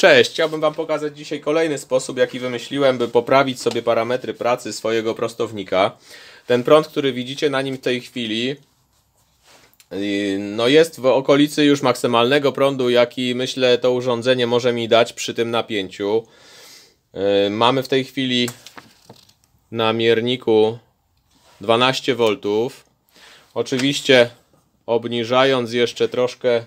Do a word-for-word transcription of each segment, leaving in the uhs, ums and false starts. Cześć, chciałbym Wam pokazać dzisiaj kolejny sposób, jaki wymyśliłem, by poprawić sobie parametry pracy swojego prostownika. Ten prąd, który widzicie na nim w tej chwili, no jest w okolicy już maksymalnego prądu, jaki myślę to urządzenie może mi dać przy tym napięciu. Mamy w tej chwili na mierniku dwanaście wolt. Oczywiście obniżając jeszcze troszkę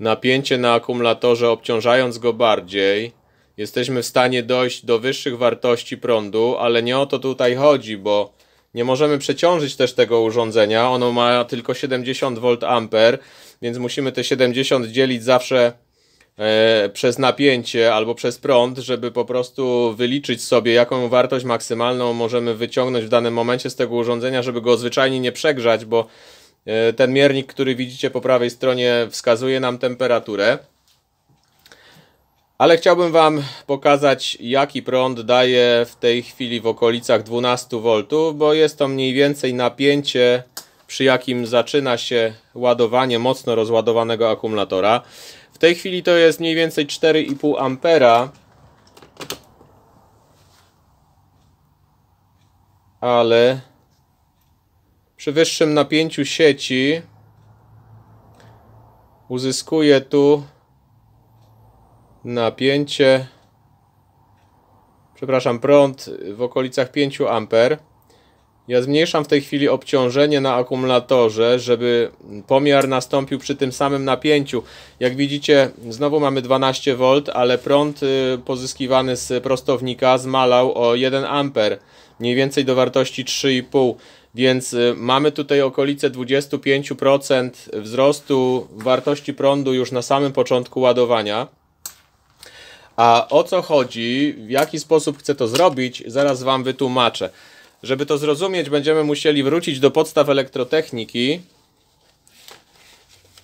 napięcie na akumulatorze, obciążając go bardziej, jesteśmy w stanie dojść do wyższych wartości prądu, ale nie o to tutaj chodzi, bo nie możemy przeciążyć też tego urządzenia. Ono ma tylko siedemdziesiąt wolt amper, więc musimy te siedemdziesiąt dzielić zawsze e, przez napięcie albo przez prąd, żeby po prostu wyliczyć sobie, jaką wartość maksymalną możemy wyciągnąć w danym momencie z tego urządzenia, żeby go zwyczajnie nie przegrzać, bo ten miernik, który widzicie po prawej stronie, wskazuje nam temperaturę. Ale chciałbym Wam pokazać, jaki prąd daje w tej chwili w okolicach dwunastu wolt, bo jest to mniej więcej napięcie, przy jakim zaczyna się ładowanie mocno rozładowanego akumulatora. W tej chwili to jest mniej więcej cztery i pół ampera. Ale przy wyższym napięciu sieci uzyskuje tu napięcie, przepraszam, prąd w okolicach pięć amperów. Ja zmniejszam w tej chwili obciążenie na akumulatorze, żeby pomiar nastąpił przy tym samym napięciu. Jak widzicie, znowu mamy dwanaście wolt, ale prąd pozyskiwany z prostownika zmalał o jeden amper, mniej więcej do wartości trzy i pół. Więc mamy tutaj okolice dwadzieścia pięć procent wzrostu wartości prądu już na samym początku ładowania. A o co chodzi, w jaki sposób chcę to zrobić, zaraz Wam wytłumaczę. Żeby to zrozumieć, będziemy musieli wrócić do podstaw elektrotechniki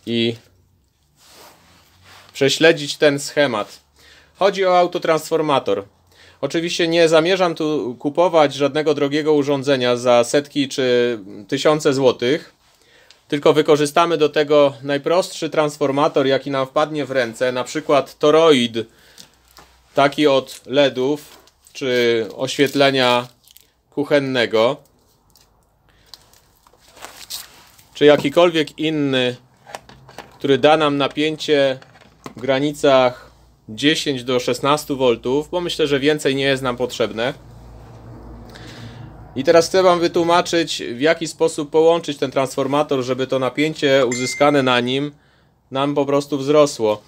i prześledzić ten schemat. Chodzi o autotransformator. Oczywiście nie zamierzam tu kupować żadnego drogiego urządzenia za setki czy tysiące złotych, tylko wykorzystamy do tego najprostszy transformator, jaki nam wpadnie w ręce, na przykład toroid, taki od LEDów czy oświetlenia kuchennego, czy jakikolwiek inny, który da nam napięcie w granicach dziesięć do szesnastu wolt, bo myślę, że więcej nie jest nam potrzebne. I teraz chcę Wam wytłumaczyć, w jaki sposób połączyć ten transformator, żeby to napięcie uzyskane na nim nam po prostu wzrosło.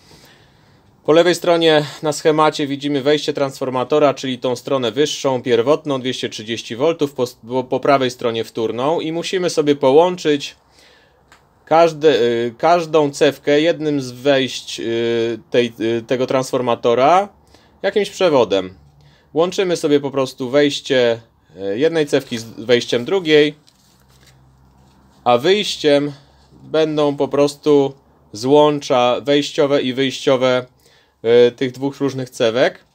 Po lewej stronie na schemacie widzimy wejście transformatora, czyli tą stronę wyższą, pierwotną, dwieście trzydzieści wolt, po, po prawej stronie wtórną, i musimy sobie połączyć Każdy, każdą cewkę jednym z wejść tej, tego transformatora jakimś przewodem. Łączymy sobie po prostu wejście jednej cewki z wejściem drugiej, a wyjściem będą po prostu złącza wejściowe i wyjściowe tych dwóch różnych cewek.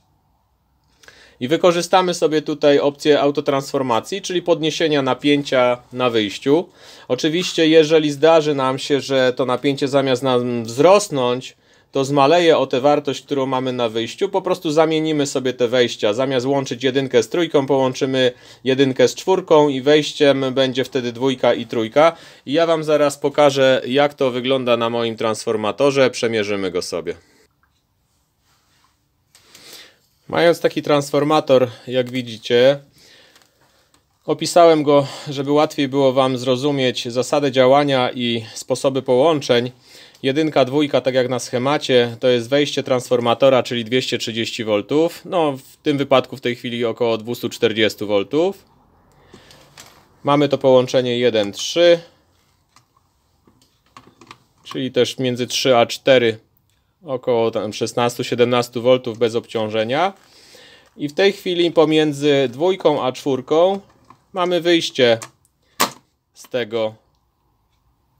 I wykorzystamy sobie tutaj opcję autotransformacji, czyli podniesienia napięcia na wyjściu. Oczywiście, jeżeli zdarzy nam się, że to napięcie zamiast nam wzrosnąć, to zmaleje o tę wartość, którą mamy na wyjściu, po prostu zamienimy sobie te wejścia. Zamiast łączyć jedynkę z trójką, połączymy jedynkę z czwórką i wejściem będzie wtedy dwójka i trójka. I ja Wam zaraz pokażę, jak to wygląda na moim transformatorze. Przemierzymy go sobie. Mając taki transformator, jak widzicie, opisałem go, żeby łatwiej było Wam zrozumieć zasadę działania i sposoby połączeń. Jedynka, dwójka, tak jak na schemacie, to jest wejście transformatora, czyli dwieście trzydzieści wolt. No, w tym wypadku w tej chwili około dwieście czterdzieści wolt. Mamy to połączenie jeden trzy, czyli też między trzy a cztery, około szesnaście do siedemnastu wolt bez obciążenia. I w tej chwili pomiędzy dwójką a czwórką mamy wyjście z tego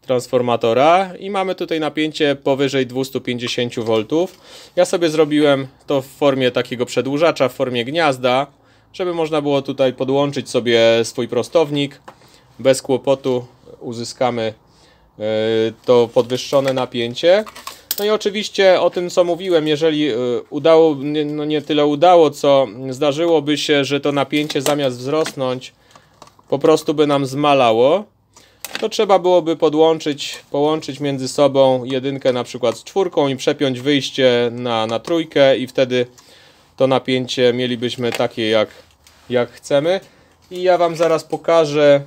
transformatora i mamy tutaj napięcie powyżej dwieście pięćdziesiąt wolt. Ja sobie zrobiłem to w formie takiego przedłużacza, w formie gniazda, żeby można było tutaj podłączyć sobie swój prostownik. Bez kłopotu uzyskamy to podwyższone napięcie. No i oczywiście o tym, co mówiłem, jeżeli udało, no nie tyle udało, co zdarzyłoby się, że to napięcie zamiast wzrosnąć po prostu by nam zmalało, to trzeba byłoby podłączyć, połączyć między sobą jedynkę na przykład z czwórką i przepiąć wyjście na, na trójkę i wtedy to napięcie mielibyśmy takie jak, jak chcemy. I ja Wam zaraz pokażę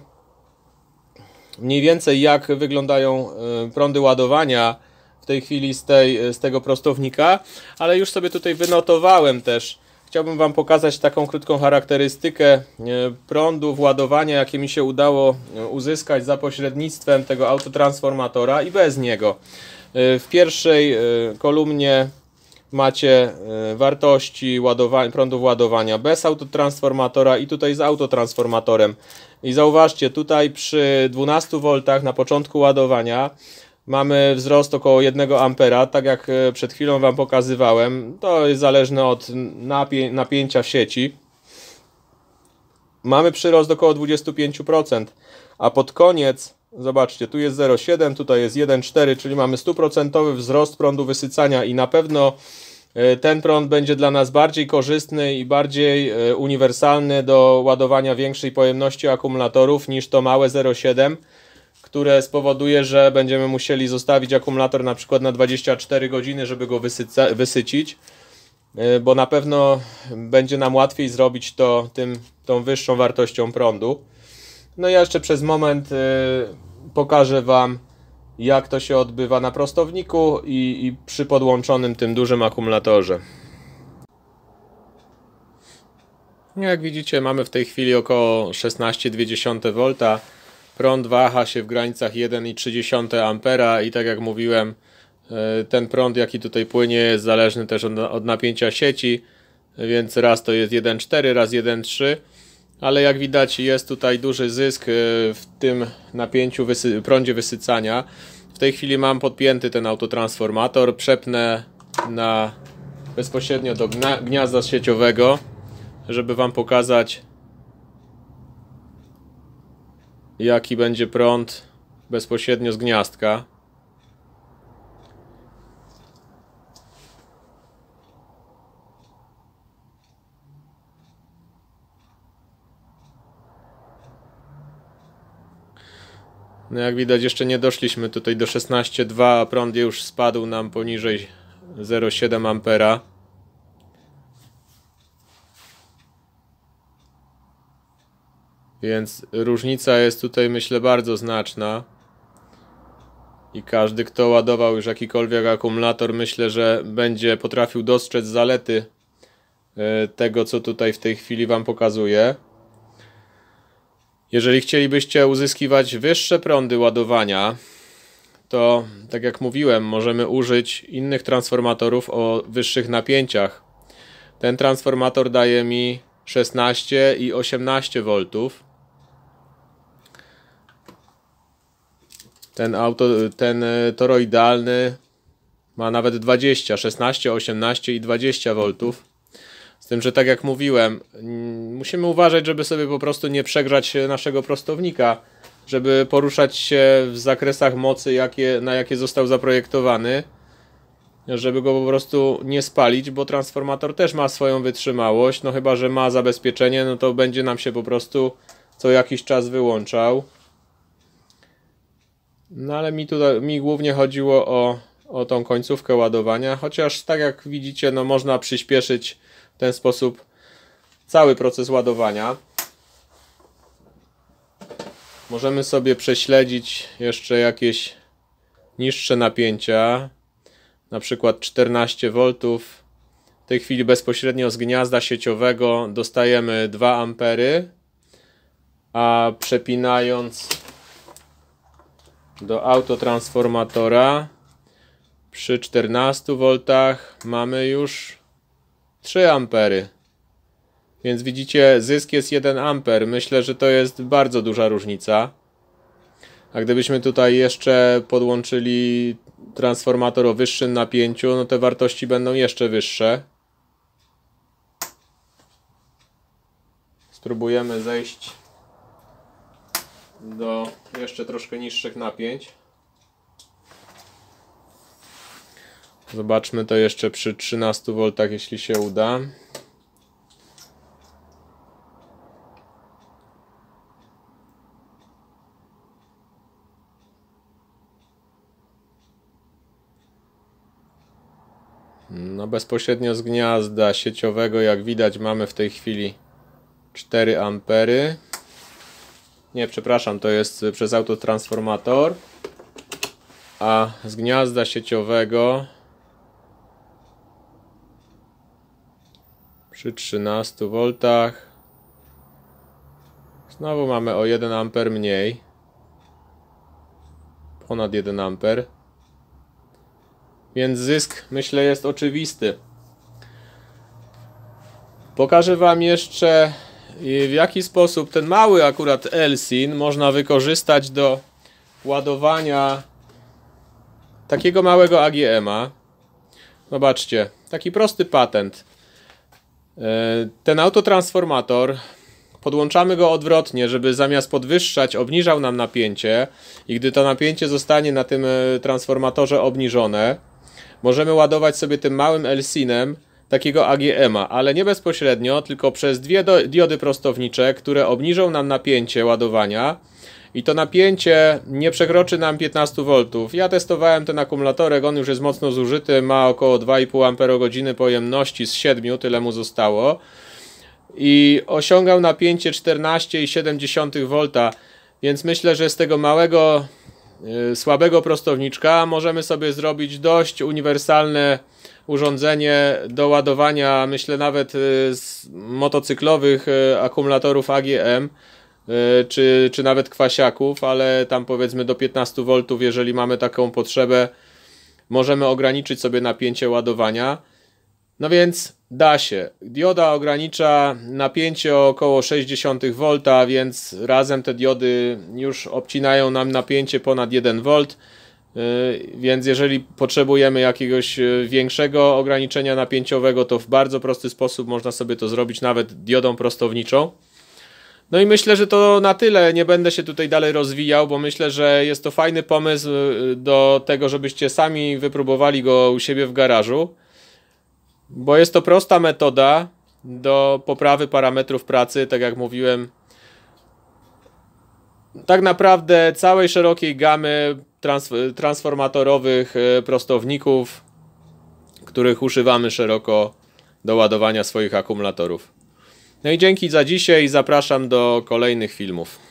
mniej więcej jak wyglądają prądy ładowania w tej chwili z, tej, z tego prostownika, ale już sobie tutaj wynotowałem też. Chciałbym Wam pokazać taką krótką charakterystykę prądów ładowania, jakie mi się udało uzyskać za pośrednictwem tego autotransformatora i bez niego. W pierwszej kolumnie macie wartości ładowań, prądów ładowania bez autotransformatora i tutaj z autotransformatorem. I zauważcie, tutaj przy dwunastu woltach na początku ładowania mamy wzrost około jednego ampera, tak jak przed chwilą Wam pokazywałem. To jest zależne od napię napięcia w sieci. Mamy przyrost około dwudziestu pięciu procent, a pod koniec, zobaczcie, tu jest zero przecinek siedem, tutaj jest jeden przecinek cztery, czyli mamy stuprocentowy wzrost prądu wysycania i na pewno ten prąd będzie dla nas bardziej korzystny i bardziej uniwersalny do ładowania większej pojemności akumulatorów niż to małe zero przecinek siedem, które spowoduje, że będziemy musieli zostawić akumulator na przykład na dwadzieścia cztery godziny, żeby go wysyca, wysycić, bo na pewno będzie nam łatwiej zrobić to tym, tą wyższą wartością prądu. No i ja jeszcze przez moment y, pokażę Wam, jak to się odbywa na prostowniku i, i przy podłączonym tym dużym akumulatorze. Jak widzicie, mamy w tej chwili około szesnaście przecinek dwa wolta. Prąd waha się w granicach jeden przecinek trzy ampera i tak jak mówiłem, ten prąd jaki tutaj płynie jest zależny też od, od napięcia sieci, więc raz to jest jeden przecinek cztery, raz jeden przecinek trzy, ale jak widać jest tutaj duży zysk w tym napięciu, wysy prądzie wysycania. W tej chwili mam podpięty ten autotransformator, przepnę na, bezpośrednio do gniazda sieciowego, żeby Wam pokazać, jaki będzie prąd bezpośrednio z gniazdka. No jak widać, jeszcze nie doszliśmy tutaj do szesnaście przecinek dwa, a prąd już spadł nam poniżej zero przecinek siedem ampera. Więc różnica jest tutaj, myślę, bardzo znaczna i każdy, kto ładował już jakikolwiek akumulator, myślę, że będzie potrafił dostrzec zalety tego, co tutaj w tej chwili Wam pokazuję. Jeżeli chcielibyście uzyskiwać wyższe prądy ładowania, to tak jak mówiłem, możemy użyć innych transformatorów o wyższych napięciach. Ten transformator daje mi szesnaście i osiemnaście woltów. Ten, auto, ten toroidalny ma nawet dwadzieścia, szesnaście, osiemnaście i dwadzieścia woltów. Z tym, że tak jak mówiłem, musimy uważać, żeby sobie po prostu nie przegrzać naszego prostownika, żeby poruszać się w zakresach mocy, jakie, na jakie został zaprojektowany, żeby go po prostu nie spalić, bo transformator też ma swoją wytrzymałość, no chyba że ma zabezpieczenie, no to będzie nam się po prostu co jakiś czas wyłączał. No ale mi tutaj mi głównie chodziło o, o tą końcówkę ładowania, chociaż tak jak widzicie, no można przyspieszyć w ten sposób cały proces ładowania. Możemy sobie prześledzić jeszcze jakieś niższe napięcia, na przykład czternaście woltów. W tej chwili bezpośrednio z gniazda sieciowego dostajemy dwa ampery, a przepinając do autotransformatora przy czternastu woltach mamy już trzy ampery, więc widzicie, zysk jest jeden amper. Myślę, że to jest bardzo duża różnica. A gdybyśmy tutaj jeszcze podłączyli transformator o wyższym napięciu, no te wartości będą jeszcze wyższe. Spróbujemy zejść do jeszcze troszkę niższych napięć. Zobaczmy to jeszcze przy trzynastu woltach, jeśli się uda. No bezpośrednio z gniazda sieciowego, jak widać, mamy w tej chwili cztery ampery. Nie, przepraszam, to jest przez autotransformator. A z gniazda sieciowego przy trzynastu woltach znowu mamy o jeden amper mniej. Ponad jeden amper. Więc zysk, myślę, jest oczywisty. Pokażę Wam jeszcze, w jaki sposób ten mały akurat Elsin można wykorzystać do ładowania takiego małego A G M-a. Zobaczcie, taki prosty patent. Ten autotransformator podłączamy go odwrotnie, żeby zamiast podwyższać, obniżał nam napięcie, i gdy to napięcie zostanie na tym transformatorze obniżone, możemy ładować sobie tym małym Elsinem takiego A G M-a, ale nie bezpośrednio, tylko przez dwie diody prostownicze, które obniżą nam napięcie ładowania i to napięcie nie przekroczy nam piętnastu woltów. Ja testowałem ten akumulatorek, on już jest mocno zużyty, ma około dwa i pół amperogodzin pojemności z siedmiu, tyle mu zostało i osiągał napięcie czternaście i siedem dziesiątych wolta, więc myślę, że z tego małego, słabego prostowniczka możemy sobie zrobić dość uniwersalne urządzenie do ładowania, myślę, nawet z motocyklowych akumulatorów A G M czy, czy nawet kwasiaków, ale tam powiedzmy do piętnastu woltów, jeżeli mamy taką potrzebę, możemy ograniczyć sobie napięcie ładowania. No więc da się. Dioda ogranicza napięcie o około sześć dziesiątych wolta, więc razem te diody już obcinają nam napięcie ponad jeden volt. Więc jeżeli potrzebujemy jakiegoś większego ograniczenia napięciowego, to w bardzo prosty sposób można sobie to zrobić nawet diodą prostowniczą. No i myślę, że to na tyle. Nie będę się tutaj dalej rozwijał, bo myślę, że jest to fajny pomysł do tego, żebyście sami wypróbowali go u siebie w garażu. Bo jest to prosta metoda do poprawy parametrów pracy, tak jak mówiłem. Tak naprawdę całej szerokiej gamy trans transformatorowych prostowników, których używamy szeroko do ładowania swoich akumulatorów. No i dzięki za dzisiaj, zapraszam do kolejnych filmów.